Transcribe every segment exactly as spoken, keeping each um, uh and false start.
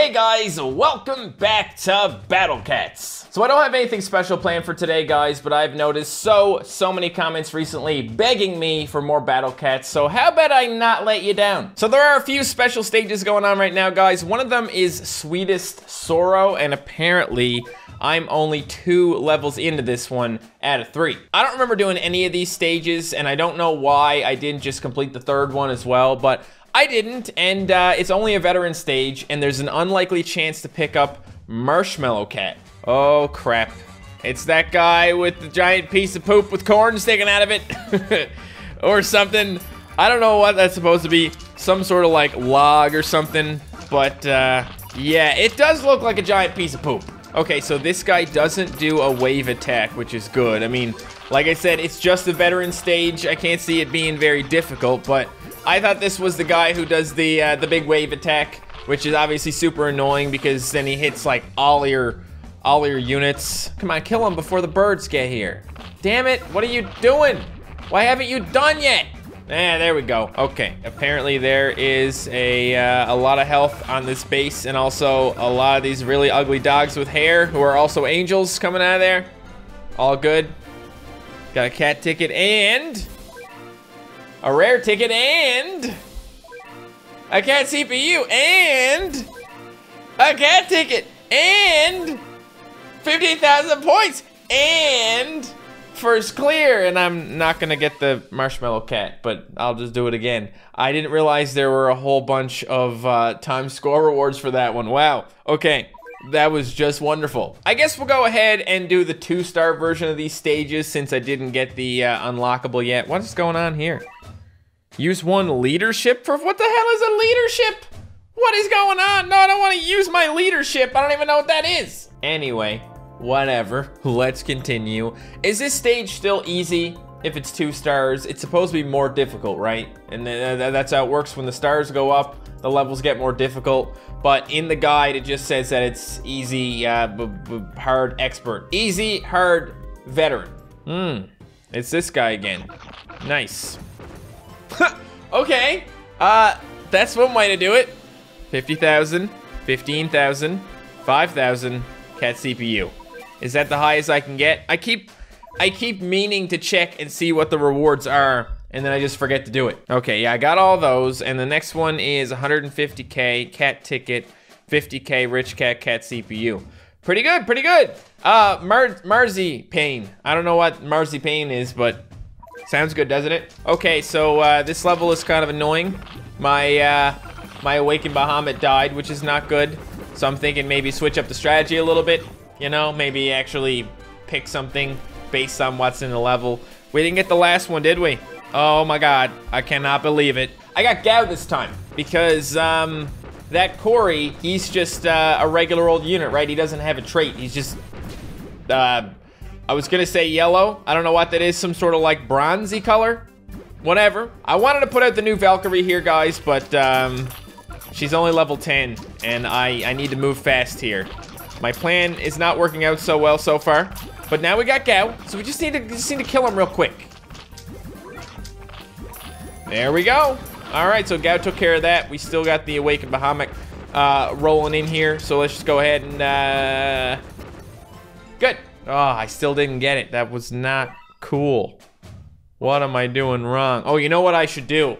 Hey guys, welcome back to Battle Cats. So I don't have anything special planned for today, guys, but I've noticed so, so many comments recently begging me for more Battle Cats, so how about I not let you down? So there are a few special stages going on right now, guys. One of them is Sweetest Sorrow, and apparently I'm only two levels into this one out of three. I don't remember doing any of these stages, and I don't know why I didn't just complete the third one as well, but I didn't, and uh, it's only a veteran stage, and there's an unlikely chance to pick up Marshmallow Cat. Oh, crap. It's that guy with the giant piece of poop with corn sticking out of it. Or something. I don't know what that's supposed to be. Some sort of, like, log or something. But, uh, yeah, it does look like a giant piece of poop. Okay, so this guy doesn't do a wave attack, which is good. I mean, like I said, it's just the veteran stage. I can't see it being very difficult, but I thought this was the guy who does the uh, the big wave attack, which is obviously super annoying because then he hits like all your all your units. Come on, kill him before the birds get here. Damn it, what are you doing? Why haven't you done yet? Eh, there we go. Okay, apparently there is a, uh, a lot of health on this base and also a lot of these really ugly dogs with hair who are also angels coming out of there. All good. Got a cat ticket and a rare ticket and a cat C P U and a cat ticket and fifteen thousand points and first clear. And I'm not gonna get the Marshmallow Cat, but I'll just do it again. I didn't realize there were a whole bunch of uh, time score rewards for that one. Wow, okay. That was just wonderful. I guess we'll go ahead and do the two-star version of these stages since I didn't get the uh, unlockable yet. What's going on here? Use one leadership for what the hell is a leadership? What is going on? No, I don't want to use my leadership. I don't even know what that is. Anyway, whatever. Let's continue. Is this stage still easy? If it's two stars, it's supposed to be more difficult, right? And th th that's how it works. When the stars go up, the levels get more difficult. But in the guide, it just says that it's easy, uh, b b hard, expert. Easy, hard, veteran. Hmm. It's this guy again. Nice. Okay. Uh, that's one way to do it. fifty thousand, fifteen thousand, five thousand, cat C P U. Is that the highest I can get? I keep... I keep meaning to check and see what the rewards are, and then I just forget to do it. Okay, yeah, I got all those, and the next one is one hundred fifty K, cat ticket, fifty K, rich cat, cat C P U. Pretty good, pretty good. Uh, Mar Marzipan. I don't know what Marzipan is, but sounds good, doesn't it? Okay, so uh, this level is kind of annoying. My, uh, my Awakened Bahamut died, which is not good. So I'm thinking maybe switch up the strategy a little bit. You know, maybe actually pick something based on what's in the level. We didn't get the last one, did we? Oh my god, I cannot believe it. I got Gao this time because um, that Corey, he's just uh, a regular old unit, right? He doesn't have a trait, he's just, uh, I was gonna say yellow. I don't know what that is, some sort of like bronzy color, whatever. I wanted to put out the new Valkyrie here, guys, but um, she's only level ten and I, I need to move fast here. My plan is not working out so well so far. But now we got Gao, so we just need to just need to kill him real quick. There we go. All right, so Gao took care of that. We still got the Awakened Bahamut uh, rolling in here, so let's just go ahead and uh... good. Oh, I still didn't get it. That was not cool. What am I doing wrong? Oh, you know what I should do?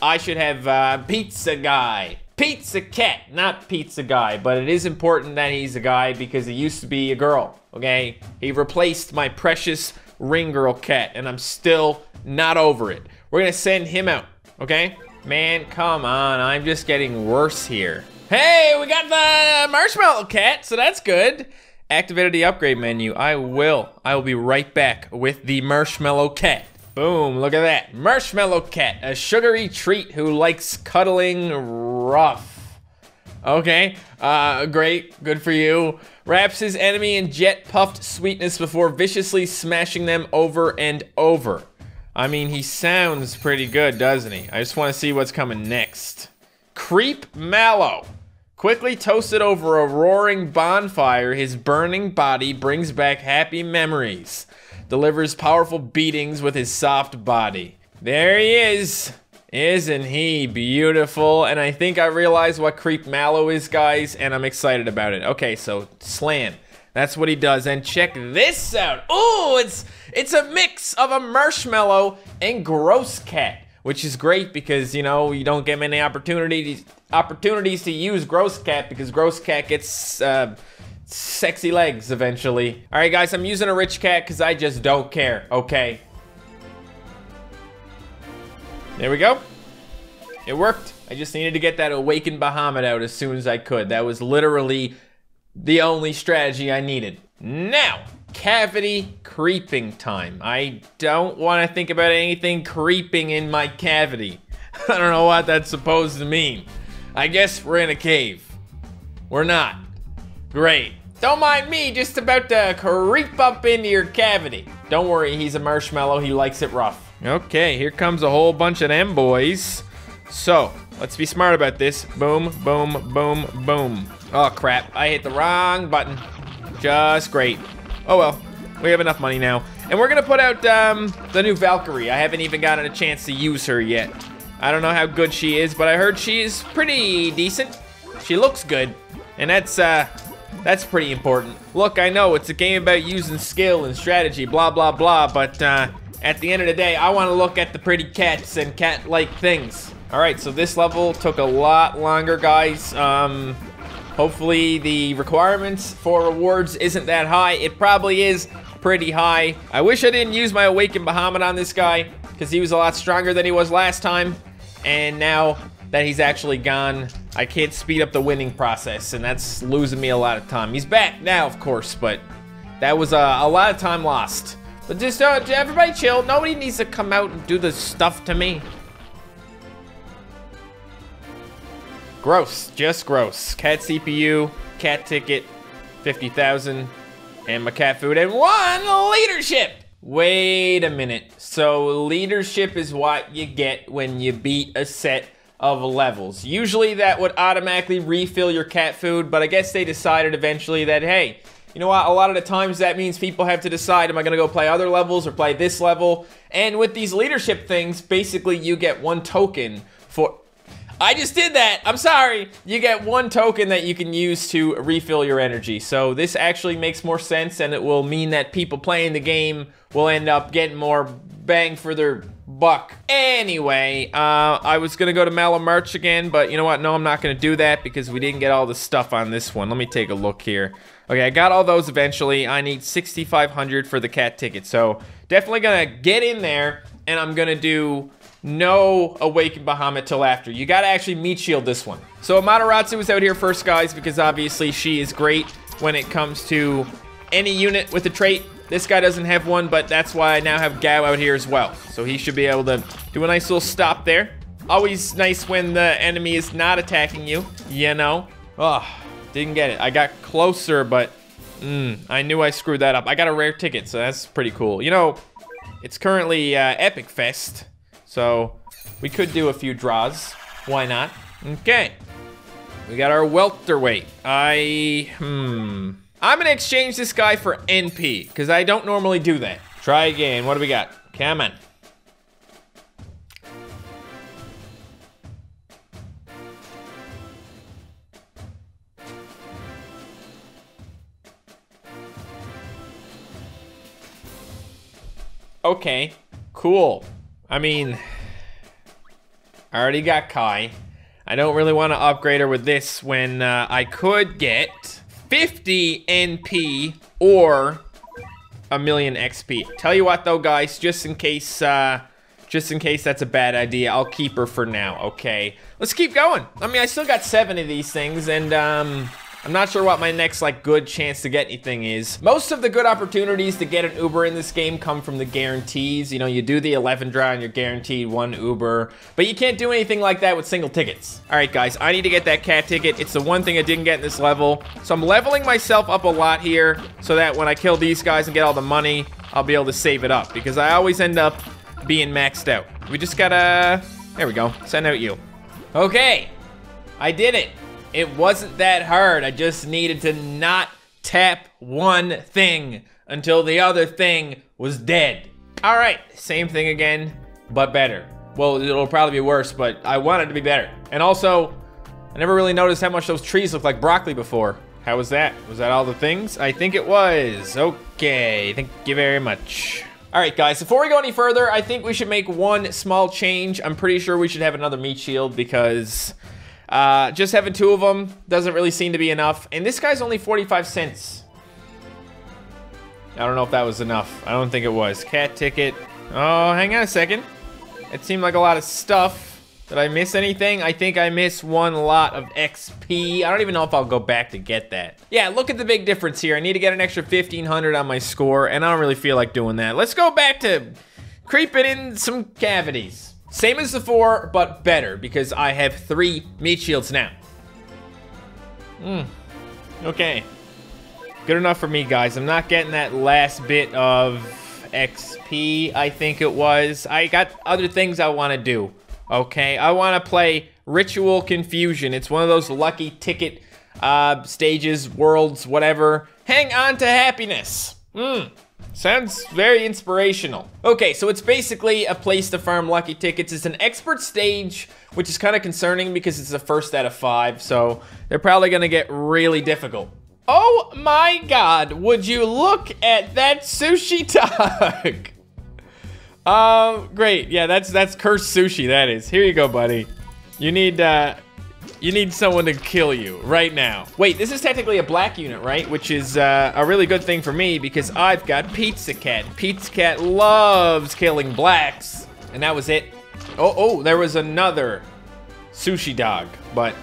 I should have uh, Pizza Guy. Pizza Cat, not Pizza Guy, but it is important that he's a guy because he used to be a girl, okay? He replaced my precious Ring Girl Cat, and I'm still not over it. We're gonna send him out, okay? Man, come on, I'm just getting worse here. Hey, we got the Marshmallow Cat, so that's good. Activated the upgrade menu. I will. I will be right back with the Marshmallow Cat. Boom, look at that. Marshmallow Cat, a sugary treat who likes cuddling rough. Okay, uh, great, good for you. Wraps his enemy in jet-puffed sweetness before viciously smashing them over and over. I mean, he sounds pretty good, doesn't he? I just want to see what's coming next. Creep Mallow. Quickly toasted over a roaring bonfire, his burning body brings back happy memories. Delivers powerful beatings with his soft body. There he is. Isn't he beautiful? And I think I realize what Creep Mallow is, guys, and I'm excited about it. Okay, so slam. That's what he does. And check this out. Ooh, it's it's a mix of a marshmallow and gross cat, which is great because, you know, you don't get many opportunities opportunities to use gross cat because gross cat gets uh, sexy legs eventually. All right, guys, I'm using a rich cat because I just don't care. Okay. There we go. It worked. I just needed to get that Awakened Bahamut out as soon as I could. That was literally the only strategy I needed. Now, cavity creeping time. I don't want to think about anything creeping in my cavity. I don't know what that's supposed to mean. I guess we're in a cave. We're not. Great. Don't mind me, just about to creep up into your cavity. Don't worry, he's a marshmallow. He likes it rough. Okay, here comes a whole bunch of them boys. So, let's be smart about this. Boom, boom, boom, boom. Oh, crap. I hit the wrong button. Just great. Oh, well. We have enough money now. And we're going to put out um, the new Valkyrie. I haven't even gotten a chance to use her yet. I don't know how good she is, but I heard she is pretty decent. She looks good. And that's, uh... that's pretty important. Look, I know it's a game about using skill and strategy, blah, blah, blah, but, uh... at the end of the day, I want to look at the pretty cats and cat-like things. All right, so this level took a lot longer, guys. Um, hopefully the requirements for rewards isn't that high. It probably is pretty high. I wish I didn't use my Awakened Bahamut on this guy because he was a lot stronger than he was last time. And now that he's actually gone, I can't speed up the winning process, and that's losing me a lot of time. He's back now, of course, but that was uh, a lot of time lost. But just uh, everybody chill. Nobody needs to come out and do this stuff to me. Gross, just gross. Cat C P U, cat ticket, fifty thousand, and my cat food, and one leadership. Wait a minute. So leadership is what you get when you beat a set of levels. Usually that would automatically refill your cat food, but I guess they decided eventually that, hey, you know what, a lot of the times that means people have to decide, am I going to go play other levels or play this level? And with these leadership things, basically you get one token for... I just did that! I'm sorry! You get one token that you can use to refill your energy. So this actually makes more sense, and it will mean that people playing the game will end up getting more bang for their buck. Anyway, uh, I was going to go to Mallow Merch again, but you know what? No, I'm not going to do that because we didn't get all the stuff on this one. Let me take a look here. Okay, I got all those eventually. I need sixty-five hundred for the cat ticket. So definitely going to get in there, and I'm going to do no Awakened Bahamut till after. You got to actually meat shield this one. So Amaterasu is out here first, guys, because obviously she is great when it comes to any unit with a trait. This guy doesn't have one, but that's why I now have Gao out here as well. So he should be able to do a nice little stop there. Always nice when the enemy is not attacking you, you know. Ugh, didn't get it. I got closer, but mm, I knew I screwed that up. I got a rare ticket, so that's pretty cool. You know, it's currently uh, Epic Fest, so we could do a few draws. Why not? Okay. We got our welterweight. I... hmm... I'm gonna exchange this guy for N P, because I don't normally do that. Try again, what do we got? Come on. Okay, cool. I mean, I already got Kai. I don't really want to upgrade her with this when uh, I could get fifty N P or a million X P. Tell you what though, guys, just in case uh, just in case that's a bad idea, I'll keep her for now, okay? Let's keep going. I mean, I still got seven of these things, and um, I'm not sure what my next like good chance to get anything is. Most of the good opportunities to get an Uber in this game come from the guarantees. You know, you do the eleven draw and you're guaranteed one Uber, but you can't do anything like that with single tickets. All right, guys, I need to get that cat ticket. It's the one thing I didn't get in this level. So I'm leveling myself up a lot here so that when I kill these guys and get all the money, I'll be able to save it up because I always end up being maxed out. We just gotta, there we go, send out you. Okay, I did it. It wasn't that hard. I just needed to not tap one thing until the other thing was dead. All right, same thing again, but better. well, it'll probably be worse, but I want it to be better. And also, I never really noticed how much those trees look like broccoli before. How was that? Was that all the things? I think it was. Okay, thank you very much. All right, guys, before we go any further, I think we should make one small change. I'm pretty sure we should have another meat shield because uh, just having two of them doesn't really seem to be enough. And this guy's only forty-five cents. I don't know if that was enough. I don't think it was. Cat ticket. Oh, hang on a second. It seemed like a lot of stuff. Did I miss anything? I think I missed one lot of X P. I don't even know if I'll go back to get that. Yeah, look at the big difference here. I need to get an extra fifteen hundred on my score, and I don't really feel like doing that. Let's go back to creeping in some cavities. Same as the four, but better, because I have three meat shields now. Hmm. Okay. Good enough for me, guys. I'm not getting that last bit of X P, I think it was. I got other things I want to do, okay? I want to play Ritual Confusion. It's one of those lucky ticket uh, stages, worlds, whatever. Hang on to happiness. Hmm. Sounds very inspirational. Okay, so it's basically a place to farm lucky tickets. It's an expert stage, which is kind of concerning because it's the first out of five, so they're probably going to get really difficult. Oh my God, would you look at that sushi tug? um, great, yeah, that's that's cursed sushi, that is. Here you go, buddy. You need, uh, you need someone to kill you right now. Wait, this is technically a black unit, right? Which is uh, a really good thing for me because I've got Pizza Cat. Pizza Cat loves killing blacks, and that was it. Oh, oh, there was another sushi dog, but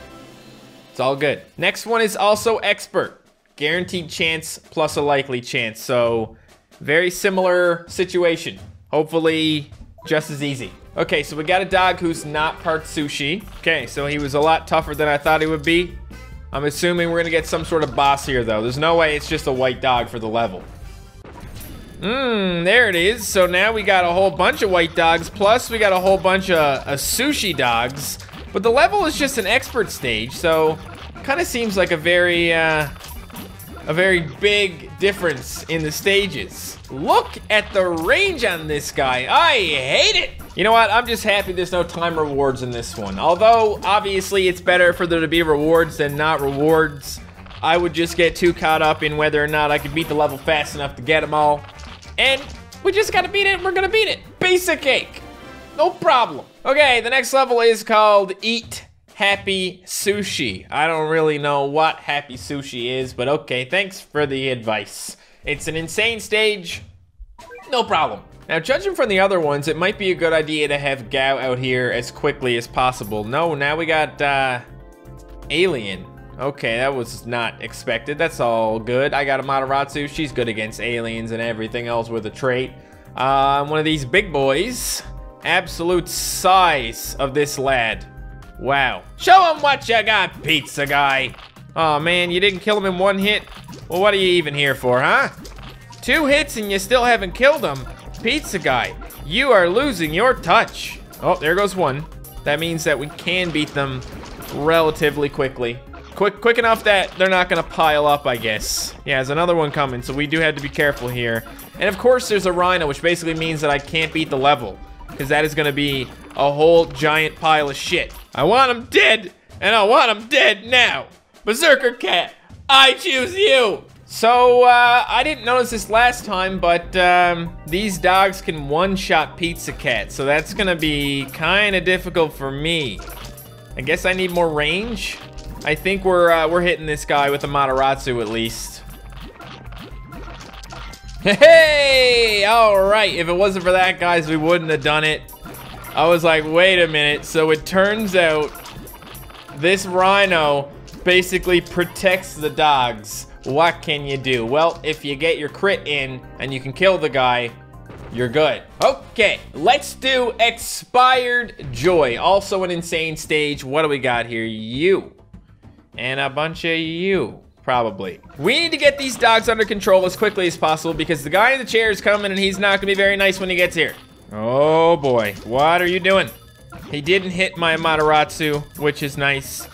it's all good. Next one is also expert. Guaranteed chance plus a likely chance, so very similar situation. Hopefully, just as easy. Okay, so we got a dog who's not part sushi. Okay, so he was a lot tougher than I thought he would be. I'm assuming we're gonna get some sort of boss here, though. There's no way it's just a white dog for the level. Mmm, there it is. So now we got a whole bunch of white dogs, plus we got a whole bunch of, of sushi dogs. But the level is just an expert stage, so kind of seems like a very... Uh, A very big difference in the stages. Look at the range on this guy. I hate it. You know what? I'm just happy there's no time rewards in this one. Although, obviously, it's better for there to be rewards than not rewards. I would just get too caught up in whether or not I could beat the level fast enough to get them all. And we just gotta beat it, and we're gonna beat it. Piece of cake. No problem. Okay, the next level is called Eat Happy Sushi. I don't really know what Happy Sushi is, but okay, thanks for the advice. It's an insane stage. No problem. Now, judging from the other ones, it might be a good idea to have Gao out here as quickly as possible. No, now we got, uh, Alien. Okay, that was not expected. That's all good. I got a Madaratsu. She's good against aliens and everything else with a trait. Uh, one of these big boys. Absolute size of this lad. Wow. Show him what you got, pizza guy. Oh man, you didn't kill him in one hit? Well, what are you even here for, huh? Two hits and you still haven't killed him? Pizza guy, you are losing your touch. Oh, there goes one. That means that we can beat them relatively quickly. Quick, quick enough that they're not gonna pile up, I guess. Yeah, there's another one coming, so we do have to be careful here. And of course, there's a rhino, which basically means that I can't beat the level, because that is gonna be a whole giant pile of shit. I want him dead, and I want him dead now. Berserker Cat, I choose you. So, uh, I didn't notice this last time, but um, these dogs can one-shot Pizza Cat, so that's gonna be kinda difficult for me. I guess I need more range. I think we're, uh, we're hitting this guy with a Madaratsu at least. Hey, all right, if it wasn't for that, guys, we wouldn't have done it. I was like, wait a minute. So it turns out this rhino basically protects the dogs. What can you do? Well, if you get your crit in and you can kill the guy, you're good. Okay, let's do Expired Joy. Also an insane stage. What do we got here? You and a bunch of you. Probably. We need to get these dogs under control as quickly as possible because the guy in the chair is coming and he's not gonna be very nice when he gets here. Oh boy, what are you doing? He didn't hit my Madaratsu, which is nice.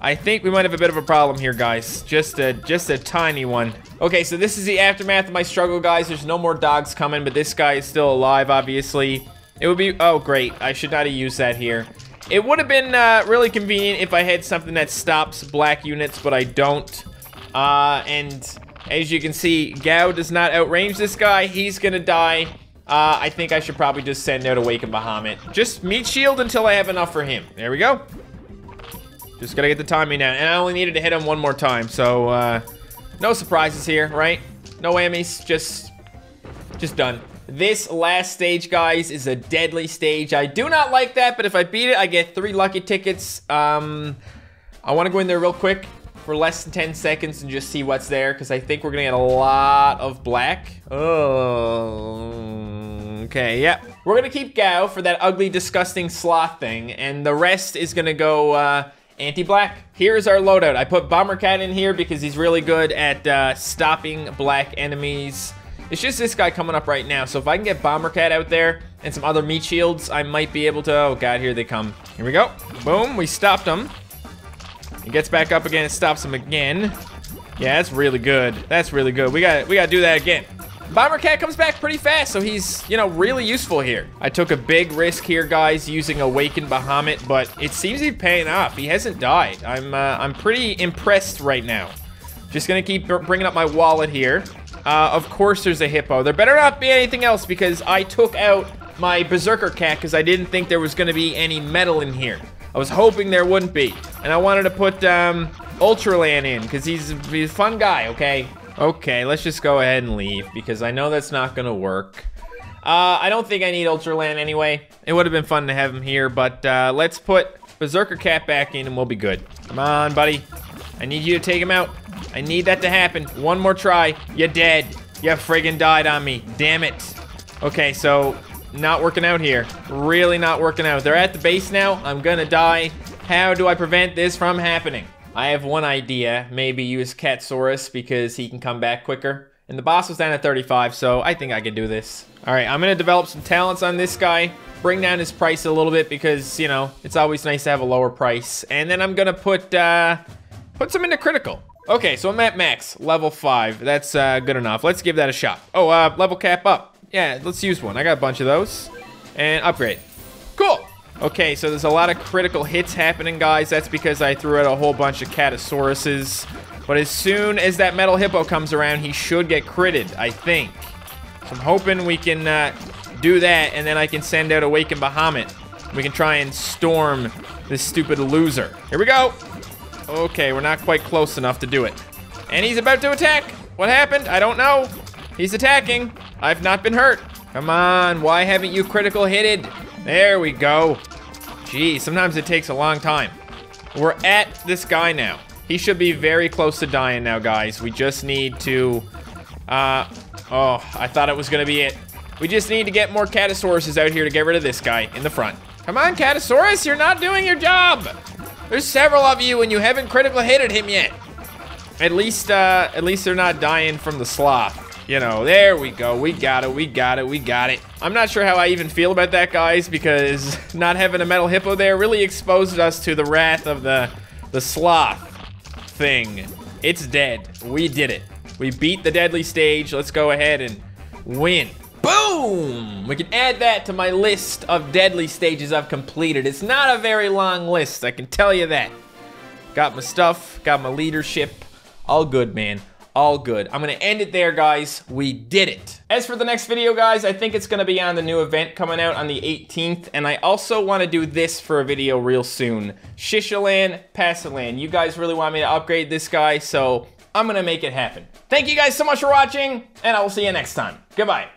I think we might have a bit of a problem here, guys. Just a, just a tiny one. Okay, so this is the aftermath of my struggle, guys. There's no more dogs coming, but this guy is still alive, obviously. It would be, oh great, I should not have used that here. It would have been uh, really convenient if I had something that stops black units, but I don't. Uh, and as you can see, Gao does not outrange this guy. He's gonna die. Uh, I think I should probably just send out Awakened Bahamut. Just meat shield until I have enough for him. There we go. Just gotta get the timing down. And I only needed to hit him one more time, so uh, no surprises here, right? No whammies, just, just done. This last stage, guys, is a deadly stage. I do not like that, but if I beat it, I get three lucky tickets. Um, I want to go in there real quick for less than ten seconds and just see what's there, because I think we're going to get a lot of black. Oh, okay, yeah. We're going to keep Gao for that ugly, disgusting sloth thing, and the rest is going to go uh, anti-black. Here's our loadout. I put Bomber Cat in here because he's really good at uh, stopping black enemies. It's just this guy coming up right now, so if I can get Bomber Cat out there and some other meat shields, I might be able to... Oh, God, here they come. Here we go. Boom, we stopped him. He gets back up again and stops him again. Yeah, that's really good. That's really good. We got we got to do that again. Bomber Cat comes back pretty fast, so he's, you know, really useful here. I took a big risk here, guys, using Awakened Bahamut, but it seems he's paying off. He hasn't died. I'm, uh, I'm pretty impressed right now. Just going to keep bringing up my wallet here. Uh, of course there's a hippo. There better not be anything else because I took out my Berserker Cat because I didn't think there was going to be any metal in here. I was hoping there wouldn't be. And I wanted to put um, Ultra Land in because he's, he's a fun guy, okay? Okay, let's just go ahead and leave because I know that's not going to work. Uh, I don't think I need Ultra Land anyway. It would have been fun to have him here, but uh, let's put Berserker Cat back in and we'll be good. Come on, buddy. I need you to take him out. I need that to happen. One more try. You're dead. You friggin' died on me. Damn it. Okay, so not working out here. Really not working out. They're at the base now. I'm gonna die. How do I prevent this from happening? I have one idea. Maybe use Catasaurus because he can come back quicker. And the boss was down at thirty-five, so I think I can do this. All right, I'm gonna develop some talents on this guy. Bring down his price a little bit because, you know, it's always nice to have a lower price. And then I'm gonna put, uh, put some into critical. Okay, so I'm at max, level five. That's uh, good enough. Let's give that a shot. Oh, uh, level cap up. Yeah, let's use one. I got a bunch of those. And upgrade. Cool. Okay, so there's a lot of critical hits happening, guys. That's because I threw out a whole bunch of Catasauruses. But as soon as that metal hippo comes around, he should get critted, I think. So I'm hoping we can uh, do that, and then I can send out Awakened Bahamut. We can try and storm this stupid loser. Here we go. Okay, we're not quite close enough to do it. And he's about to attack. What happened? I don't know. He's attacking. I've not been hurt. Come on, why haven't you critical hitted? There we go. Geez, sometimes it takes a long time. We're at this guy now. He should be very close to dying now, guys. We just need to... Uh, oh, I thought it was going to be it. We just need to get more Catasauruses out here to get rid of this guy in the front. Come on, Catasaurus, you're not doing your job. There's several of you, and you haven't critical hitted him yet. At least, uh, at least they're not dying from the sloth. You know, there we go. We got it. We got it. We got it. I'm not sure how I even feel about that, guys, because not having a metal hippo there really exposed us to the wrath of the, the sloth thing. It's dead. We did it. We beat the deadly stage. Let's go ahead and win. Boom! We can add that to my list of deadly stages I've completed. It's not a very long list, I can tell you that. Got my stuff, got my leadership. All good, man. All good. I'm gonna end it there, guys. We did it. As for the next video, guys, I think it's gonna be on the new event coming out on the eighteenth, and I also wanna do this for a video real soon. Shishalan, Pasalan. You guys really want me to upgrade this guy, so I'm gonna make it happen. Thank you guys so much for watching, and I will see you next time. Goodbye.